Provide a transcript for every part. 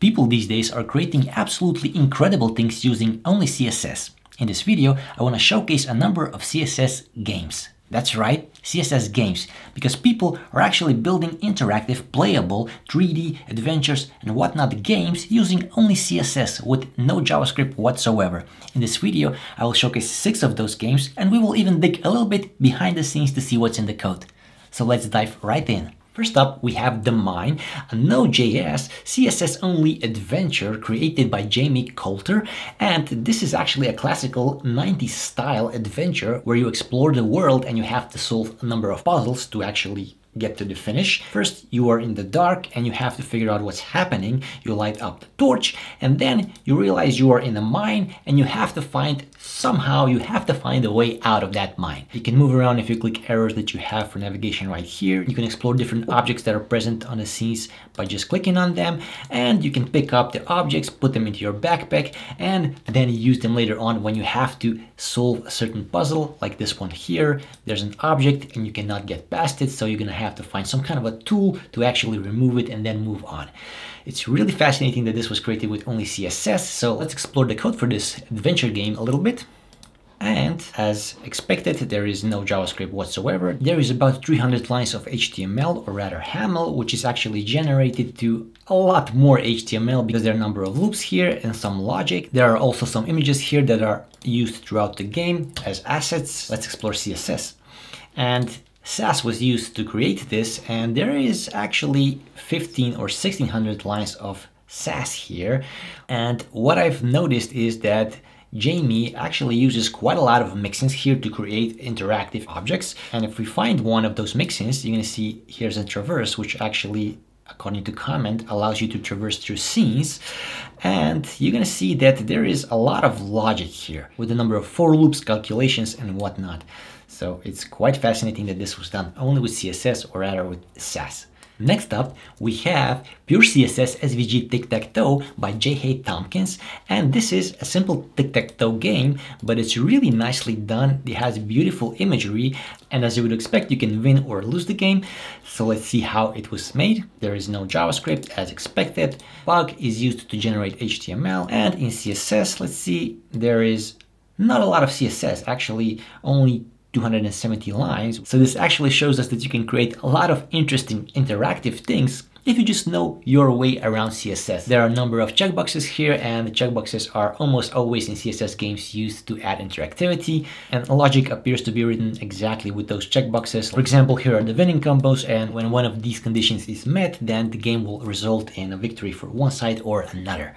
People these days are creating absolutely incredible things using only CSS. In this video, I want to showcase a number of CSS games. That's right, CSS games, because people are actually building interactive, playable, 3D, adventures and whatnot games using only CSS with no JavaScript whatsoever. In this video, I will showcase 6 of those games, and we will even dig a little bit behind the scenes to see what's in the code. So let's dive right in. First up, we have The Mine, a Node.js CSS-only adventure created by Jamie Coulter, and this is actually a classical 90s style adventure where you explore the world and you have to solve a number of puzzles to actually get to the finish. First, you are in the dark and you have to figure out what's happening. You light up the torch and then you realize you are in a mine and you have to find somehow a way out of that mine. You can move around if you click arrows that you have for navigation right here. You can explore different objects that are present on the scenes by just clicking on them, and you can pick up the objects, put them into your backpack, and then use them later on when you have to solve a certain puzzle like this one here. There's an object and you cannot get past it, so you're gonna have to find some kind of a tool to actually remove it and then move on. It's really fascinating that this was created with only CSS, so let's explore the code for this adventure game a little bit. And as expected, there is no JavaScript whatsoever. There is about 300 lines of HTML, or rather HAML, which is actually generated to a lot more HTML because there are a number of loops here and some logic. There are also some images here that are used throughout the game as assets. Let's explore CSS. And Sass was used to create this, and there is actually 15 or 1600 lines of Sass here. And what I've noticed is that Jamie actually uses quite a lot of mixins here to create interactive objects. And if we find one of those mixins, you're gonna see here's a traverse, which actually, according to comment, allows you to traverse through scenes. And you're gonna see that there is a lot of logic here with a number of for loops, calculations, and whatnot. So it's quite fascinating that this was done only with CSS, or rather with Sass. Next up, we have Pure CSS SVG Tic Tac Toe by jh3y. And this is a simple tic tac toe game, but it's really nicely done. It has beautiful imagery, and as you would expect, you can win or lose the game. So let's see how it was made. There is no JavaScript as expected. Bug is used to generate HTML, and in CSS, let's see, there is not a lot of CSS, actually only 270 lines. So this actually shows us that you can create a lot of interesting interactive things if you just know your way around CSS. There are a number of checkboxes here, and the checkboxes are almost always in CSS games used to add interactivity, and logic appears to be written exactly with those checkboxes. For example, here are the winning combos, and when one of these conditions is met, then the game will result in a victory for one side or another.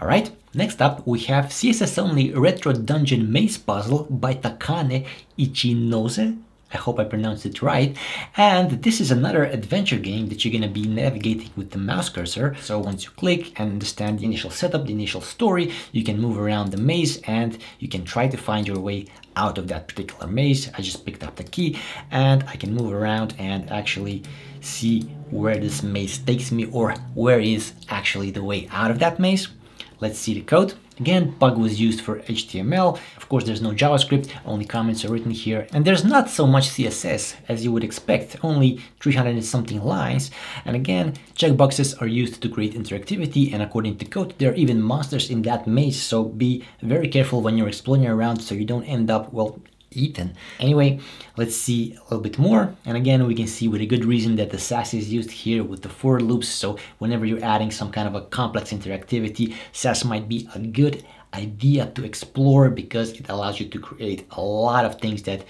All right, next up we have CSS-only Retro Dungeon Maze Puzzle by Takane Ichinose. I hope I pronounced it right. And this is another adventure game that you're gonna be navigating with the mouse cursor. So once you click and understand the initial setup, the initial story, you can move around the maze and you can try to find your way out of that particular maze. I just picked up the key and I can move around and actually see where this maze takes me, or where is actually the way out of that maze. Let's see the code. Again, bug was used for HTML. Of course, there's no JavaScript, only comments are written here. And there's not so much CSS as you would expect, only 300 and something lines. And again, checkboxes are used to create interactivity. And according to code, there are even monsters in that maze. So be very careful when you're exploring around so you don't end up, well, eaten. Anyway, let's see a little bit more. And again, we can see with a good reason that the Sass is used here with the for loops. So whenever you're adding some kind of a complex interactivity, Sass might be a good idea to explore because it allows you to create a lot of things that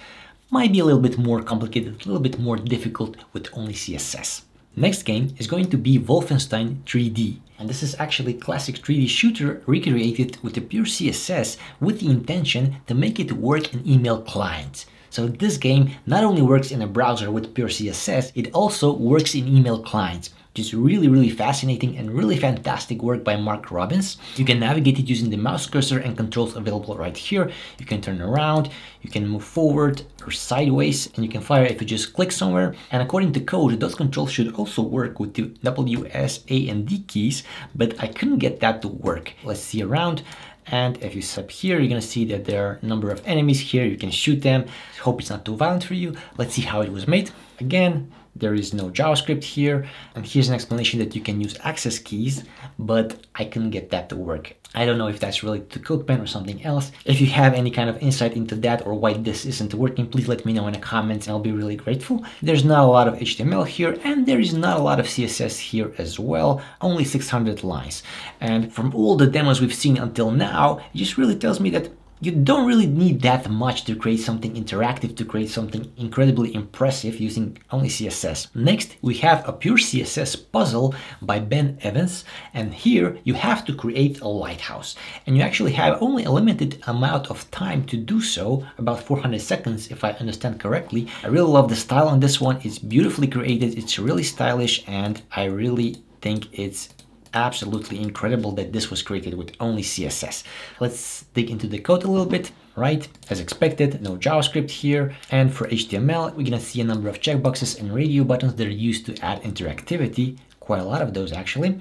might be a little bit more complicated, a little bit more difficult with only CSS. Next game is going to be Wolfenstein 3D. And this is actually classic 3D shooter recreated with the pure CSS with the intention to make it work in email clients. So this game not only works in a browser with pure CSS, it also works in email clients. Just really, really fascinating and really fantastic work by Mark Robbins. You can navigate it using the mouse cursor and controls available right here. You can turn around, you can move forward or sideways, and you can fire if you just click somewhere. And according to code, those controls should also work with the W, S, A, and D keys, but I couldn't get that to work. Let's see around. And if you step here, you're gonna see that there are a number of enemies here. You can shoot them. Hope it's not too violent for you. Let's see how it was made. Again, There is no JavaScript here. And here's an explanation that you can use access keys, but I couldn't get that to work. I don't know if that's related to CodePen or something else. If you have any kind of insight into that or why this isn't working, please let me know in the comments and I'll be really grateful. There's not a lot of HTML here and there is not a lot of CSS here as well, only 600 lines. And from all the demos we've seen until now, it just really tells me that you don't really need that much to create something interactive, to create something incredibly impressive using only CSS. Next, we have a pure CSS puzzle by Ben Evans. And here you have to create a lighthouse. And you actually have only a limited amount of time to do so, about 400 seconds, if I understand correctly. I really love the style on this one. It's beautifully created. It's really stylish. And I really think it's absolutely incredible that this was created with only CSS. Let's dig into the code a little bit. Right, as expected, no JavaScript here. And for HTML, we're gonna see a number of checkboxes and radio buttons that are used to add interactivity, quite a lot of those actually.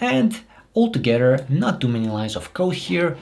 And altogether, not too many lines of code here.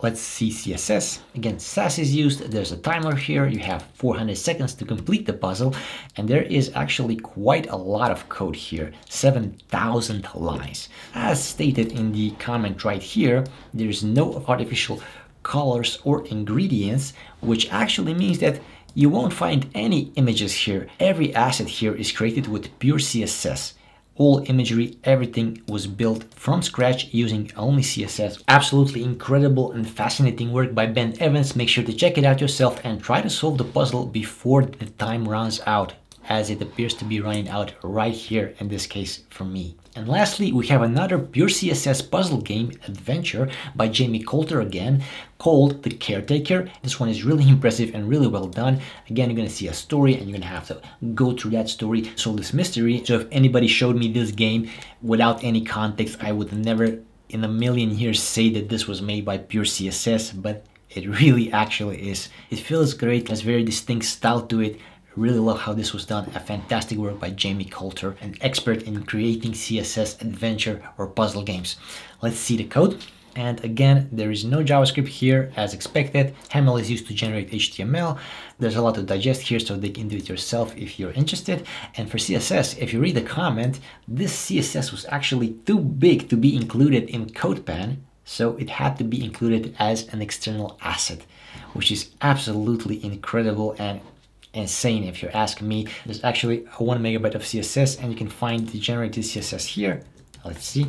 Let's see CSS. Again, Sass is used. There's a timer here. You have 400 seconds to complete the puzzle. And there is actually quite a lot of code here, 7,000 lines. As stated in the comment right here, there's no artificial colors or ingredients, which actually means that you won't find any images here. Every asset here is created with pure CSS. All imagery, everything was built from scratch using only CSS. Absolutely incredible and fascinating work by Ben Evans. Make sure to check it out yourself and try to solve the puzzle before the time runs out, as it appears to be running out right here in this case for me. And lastly, we have another pure CSS puzzle game adventure by Jamie Coulter again, called The Caretaker. This one is really impressive and really well done. Again, you're gonna see a story and you're gonna have to go through that story, solve this mystery. So if anybody showed me this game without any context, I would never in a million years say that this was made by pure CSS, but it really actually is. It feels great, has very distinct style to it. Really love how this was done. A fantastic work by Jamie Coulter, an expert in creating CSS adventure or puzzle games. Let's see the code. And again, there is no JavaScript here as expected. Haml is used to generate HTML. There's a lot to digest here, so dig into it yourself if you're interested. And for CSS, if you read the comment, this CSS was actually too big to be included in CodePen, so it had to be included as an external asset, which is absolutely incredible and insane if you ask me. There's actually 1 megabyte of CSS and you can find the generated CSS here. Let's see.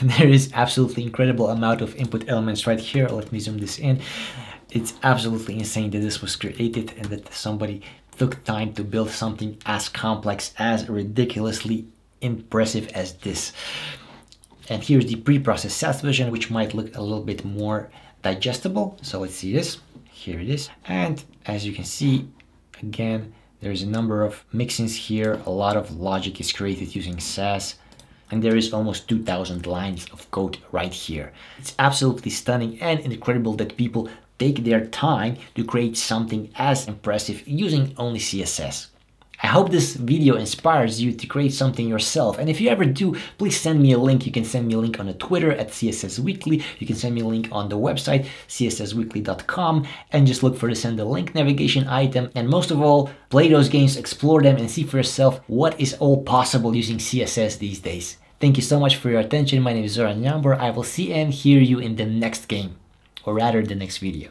There is absolutely incredible amount of input elements right here. Let me zoom this in. It's absolutely insane that this was created and that somebody took time to build something as complex, as ridiculously impressive as this. And here's the pre-processed Sass version, which might look a little bit more digestible. So let's see this. Here it is. And as you can see, again, there's a number of mixins here. A lot of logic is created using Sass, and there is almost 2,000 lines of code right here. It's absolutely stunning and incredible that people take their time to create something as impressive using only CSS. I hope this video inspires you to create something yourself. And if you ever do, please send me a link. You can send me a link on the Twitter at CSS Weekly. You can send me a link on the website, cssweekly.com, and just look for the send a link navigation item. And most of all, play those games, explore them, and see for yourself what is all possible using CSS these days. Thank you so much for your attention. My name is Zoran Jambor. I will see and hear you in the next game, or rather the next video.